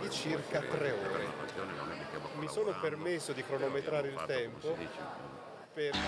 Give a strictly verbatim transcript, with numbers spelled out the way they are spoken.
di circa tre ore. Mi sono permesso di cronometrare il tempo per...